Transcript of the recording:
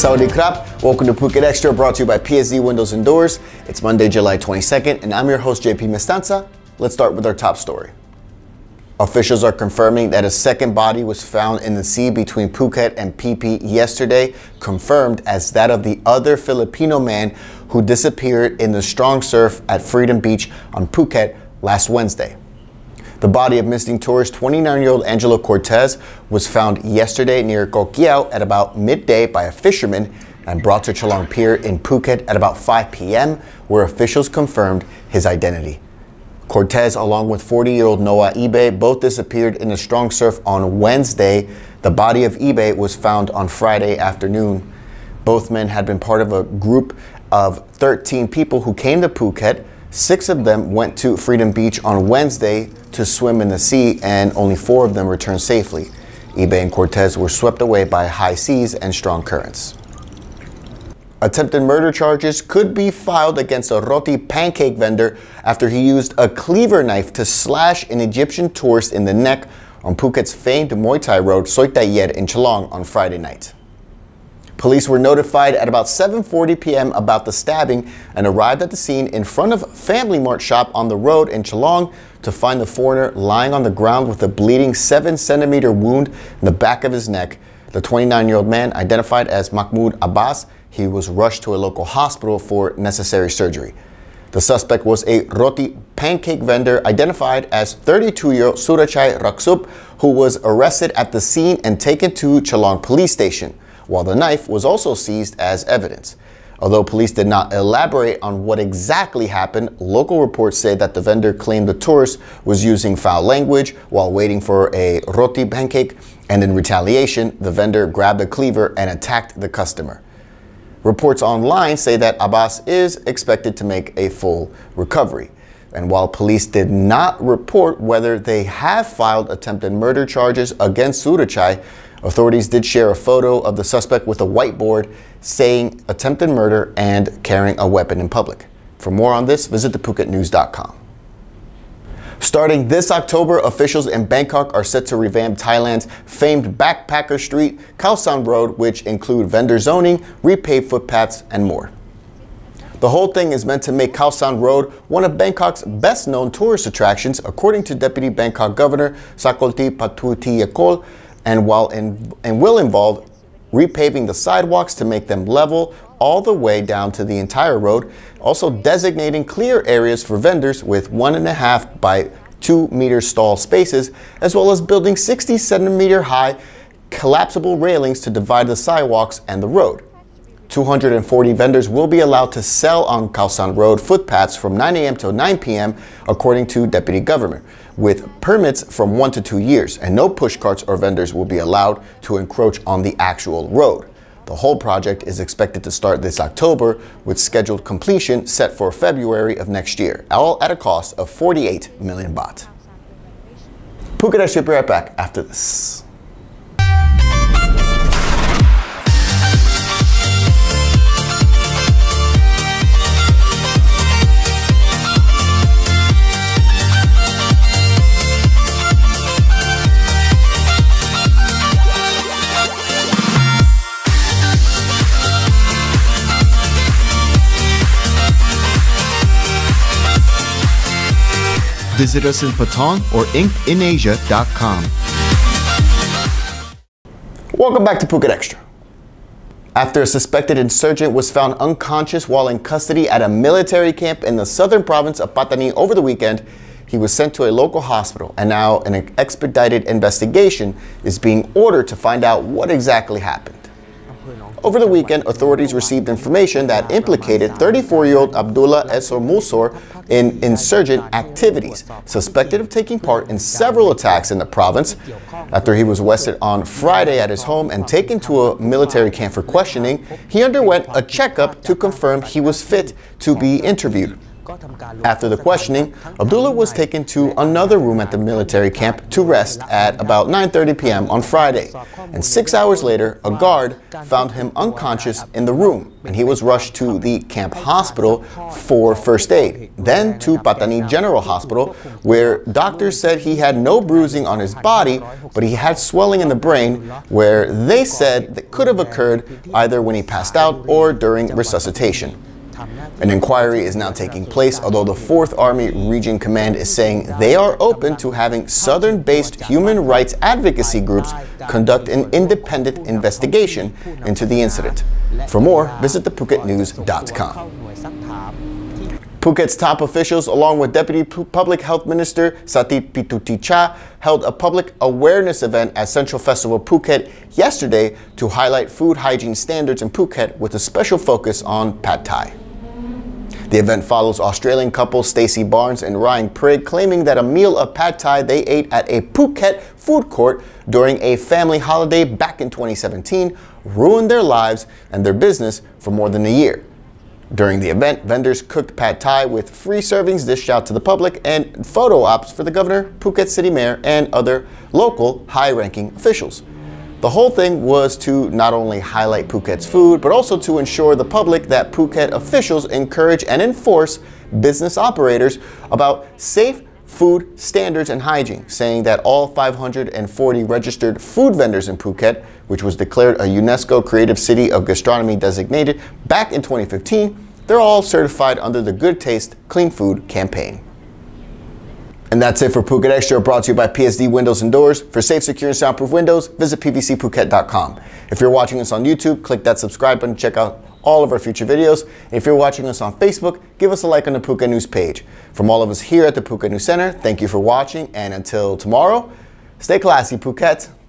Sawadee krap, welcome to Phuket Extra, brought to you by PSD Windows and Doors. It's Monday, July 22nd, and I'm your host, JP Mestanza. Let's start with our top story. Officials are confirming that a second body was found in the sea between Phuket and PP yesterday, confirmed as that of the other Filipino man who disappeared in the strong surf at Freedom Beach on Phuket last Wednesday. The body of missing tourist 29-year-old Angelo Cortez was found yesterday near Koh Kiao at about midday by a fisherman and brought to Chalong Pier in Phuket at about 5 p.m., where officials confirmed his identity. Cortez, along with 40-year-old Noah Ibe, both disappeared in a strong surf on Wednesday. The body of Ibe was found on Friday afternoon. Both men had been part of a group of 13 people who came to Phuket. 6 of them went to Freedom Beach on Wednesday to swim in the sea, and only 4 of them returned safely. Ibe and Cortez were swept away by high seas and strong currents. Attempted murder charges could be filed against a roti pancake vendor after he used a cleaver knife to slash an Egyptian tourist in the neck on Phuket's famed Muay Thai road, Soi Tai Yed, in Chalong on Friday night. Police were notified at about 7:40 p.m. about the stabbing and arrived at the scene in front of Family Mart shop on the road in Chalong to find the foreigner lying on the ground with a bleeding 7-centimeter wound in the back of his neck. The 29-year-old man, identified as Mahmoud Abbas, he was rushed to a local hospital for necessary surgery. The suspect was a roti pancake vendor identified as 32-year-old Surachai Raksup, who was arrested at the scene and taken to Chalong police station, while the knife was also seized as evidence. Although police did not elaborate on what exactly happened, local reports say that the vendor claimed the tourist was using foul language while waiting for a roti pancake, and in retaliation, the vendor grabbed a cleaver and attacked the customer. Reports online say that Abbas is expected to make a full recovery. And while police did not report whether they have filed attempted murder charges against Surachai, authorities did share a photo of the suspect with a whiteboard saying attempted murder and carrying a weapon in public. For more on this, visit ThePhuketNews.com. Starting this October, officials in Bangkok are set to revamp Thailand's famed backpacker street, Khao San Road, which include vendor zoning, repaved footpaths, and more. The whole thing is meant to make Khao San Road one of Bangkok's best-known tourist attractions, according to Deputy Bangkok Governor Sakolte Patutiyakul, and will involve repaving the sidewalks to make them level all the way down to the entire road, also designating clear areas for vendors with 1.5 by 2 meter stall spaces, as well as building 60-centimeter high collapsible railings to divide the sidewalks and the road. 240 vendors will be allowed to sell on Khao San Road footpaths from 9 a.m. till 9 p.m., according to Deputy Governor, with permits from 1 to 2 years, and no pushcarts or vendors will be allowed to encroach on the actual road. The whole project is expected to start this October, with scheduled completion set for February of next year, all at a cost of 48 million baht. Phuket Extra, be right back after this. Visit us in Patani or InkInAsia.com. Welcome back to Phuket Extra. After a suspected insurgent was found unconscious while in custody at a military camp in the southern province of Patani over the weekend, he was sent to a local hospital, and now an expedited investigation is being ordered to find out what exactly happened. Over the weekend, authorities received information that implicated 34-year-old Abdullah Esor Musor in insurgent activities, suspected of taking part in several attacks in the province. After he was arrested on Friday at his home and taken to a military camp for questioning, he underwent a checkup to confirm he was fit to be interviewed. After the questioning, Abdullah was taken to another room at the military camp to rest at about 9:30 p.m. on Friday, and 6 hours later, a guard found him unconscious in the room, and he was rushed to the camp hospital for first aid, then to Patani General Hospital, where doctors said he had no bruising on his body, but he had swelling in the brain, where they said that could have occurred either when he passed out or during resuscitation. An inquiry is now taking place, although the Fourth Army Region Command is saying they are open to having southern-based human rights advocacy groups conduct an independent investigation into the incident. For more, visit ThePhuketNews.com. Phuket's top officials, along with Deputy Public Health Minister Satit Pitutichai, held a public awareness event at Central Festival Phuket yesterday to highlight food hygiene standards in Phuket with a special focus on Pad Thai. The event follows Australian couple Stacey Barnes and Ryan Prigg claiming that a meal of Pad Thai they ate at a Phuket food court during a family holiday back in 2017 ruined their lives and their business for more than a year. During the event, vendors cooked Pad Thai with free servings dished out to the public and photo ops for the governor, Phuket City Mayor, and other local high-ranking officials. The whole thing was to not only highlight Phuket's food, but also to ensure the public that Phuket officials encourage and enforce business operators about safe food standards and hygiene, saying that all 540 registered food vendors in Phuket, which was declared a UNESCO Creative City of Gastronomy designated back in 2015, they're all certified under the Good Taste Clean Food campaign. And that's it for Phuket Extra, brought to you by PSD Windows and Doors. For safe, secure, and soundproof windows, visit PVCPhuket.com. If you're watching us on YouTube, click that subscribe button, check out all of our future videos. And if you're watching us on Facebook, give us a like on the Phuket News page. From all of us here at the Phuket News Center, thank you for watching, and until tomorrow, stay classy, Phuket.